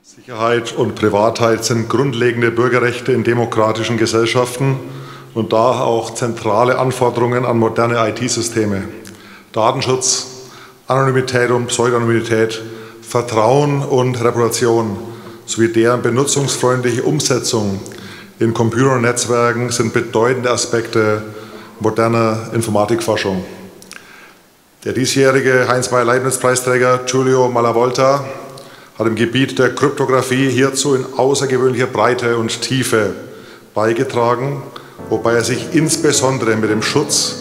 Sicherheit und Privatheit sind grundlegende Bürgerrechte in demokratischen Gesellschaften und da auch zentrale Anforderungen an moderne IT-Systeme. Datenschutz, Anonymität und Pseudonymität, Vertrauen und Reputation sowie deren benutzungsfreundliche Umsetzung in Computern und Netzwerken sind bedeutende Aspekte moderner Informatikforschung. Der diesjährige Heinz Maier-Leibnitz-Preisträger Giulio Malavolta hat im Gebiet der Kryptographie hierzu in außergewöhnlicher Breite und Tiefe beigetragen, wobei er sich insbesondere mit dem Schutz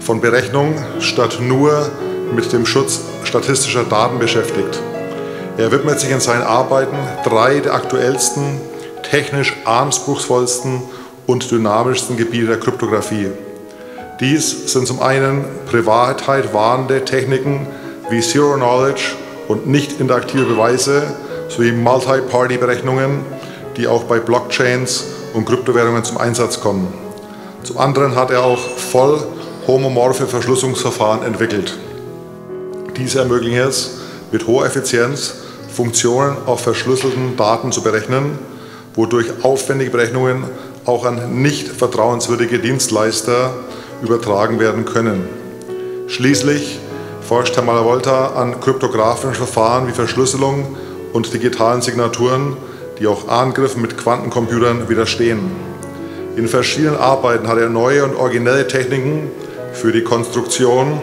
von Berechnungen statt nur mit dem Schutz statistischer Daten beschäftigt. Er widmet sich in seinen Arbeiten drei der aktuellsten, technisch anspruchsvollsten und dynamischsten Gebiete der Kryptographie. Dies sind zum einen Privatheit wahrende Techniken wie Zero-Knowledge und nicht interaktive Beweise sowie Multi-Party-Berechnungen, die auch bei Blockchains und Kryptowährungen zum Einsatz kommen. Zum anderen hat er auch voll homomorphe Verschlüsselungsverfahren entwickelt. Diese ermöglichen es, mit hoher Effizienz Funktionen auf verschlüsselten Daten zu berechnen, wodurch aufwendige Berechnungen auch an nicht vertrauenswürdige Dienstleister übertragen werden können. Schließlich forscht Herr Malavolta an kryptografischen Verfahren wie Verschlüsselung und digitalen Signaturen, die auch Angriffen mit Quantencomputern widerstehen. In verschiedenen Arbeiten hat er neue und originelle Techniken für die Konstruktion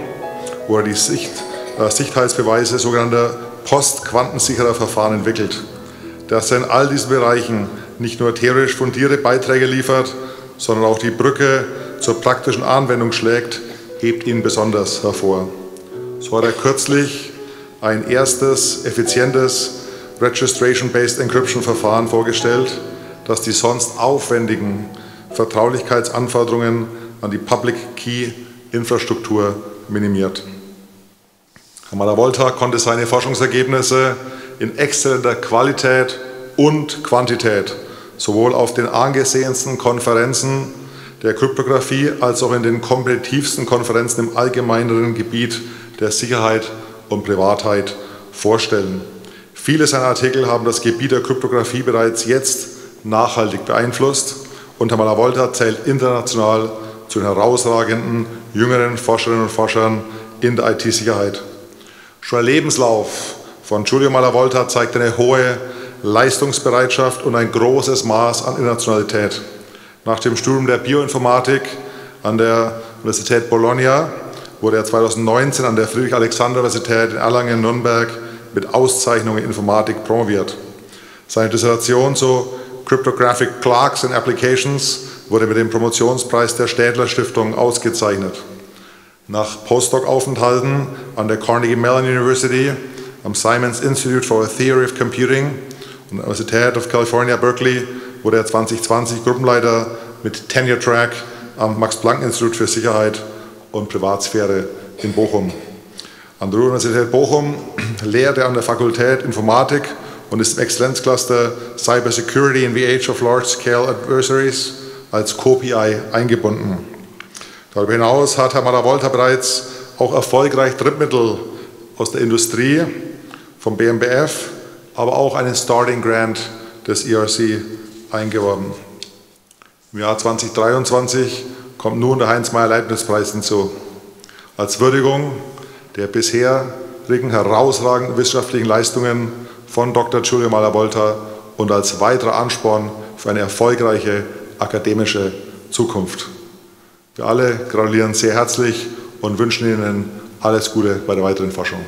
oder die Sicherheitsbeweise sogenannter postquantensicherer Verfahren entwickelt. Dass er in all diesen Bereichen nicht nur theoretisch fundierte Beiträge liefert, sondern auch die Brücke zur praktischen Anwendung schlägt, hebt ihn besonders hervor. So hat er kürzlich ein erstes effizientes Registration-Based Encryption-Verfahren vorgestellt, das die sonst aufwendigen Vertraulichkeitsanforderungen an die Public-Key-Infrastruktur minimiert. Herr Malavolta konnte seine Forschungsergebnisse in exzellenter Qualität und Quantität sowohl auf den angesehensten Konferenzen der Kryptographie als auch in den kompetitivsten Konferenzen im allgemeineren Gebiet der Sicherheit und Privatheit vorstellen. Viele seiner Artikel haben das Gebiet der Kryptographie bereits jetzt nachhaltig beeinflusst und Herr Malavolta zählt international zu den herausragenden jüngeren Forscherinnen und Forschern in der IT-Sicherheit. Schon der Lebenslauf von Giulio Malavolta zeigt eine hohe Leistungsbereitschaft und ein großes Maß an Internationalität. Nach dem Studium der Bioinformatik an der Universität Bologna wurde er 2019 an der Friedrich-Alexander-Universität in Erlangen-Nürnberg mit Auszeichnung in Informatik promoviert. Seine Dissertation zu Cryptographic Clocks and Applications wurde mit dem Promotionspreis der Städtler-Stiftung ausgezeichnet. Nach Postdoc-Aufenthalten an der Carnegie Mellon University, am Simons Institute for a Theory of Computing und der Universität of California, Berkeley wurde er 2020 Gruppenleiter mit Tenure-Track am Max-Planck-Institut für Sicherheit und Privatsphäre in Bochum. An der Universität Bochum lehrt er an der Fakultät Informatik und ist im Exzellenzcluster Cybersecurity in the Age of Large-Scale Adversaries als Co-PI eingebunden. Darüber hinaus hat Herr Malavolta bereits auch erfolgreich Drittmittel aus der Industrie vom BMBF, aber auch einen Starting Grant des ERC eingeworben. Im Jahr 2023 kommt nun der Heinz-Maier-Leibnitz-Preis hinzu. Als Würdigung der bisherigen herausragenden wissenschaftlichen Leistungen von Dr. Giulio Malavolta und als weiterer Ansporn für eine erfolgreiche akademische Zukunft. Wir alle gratulieren sehr herzlich und wünschen Ihnen alles Gute bei der weiteren Forschung.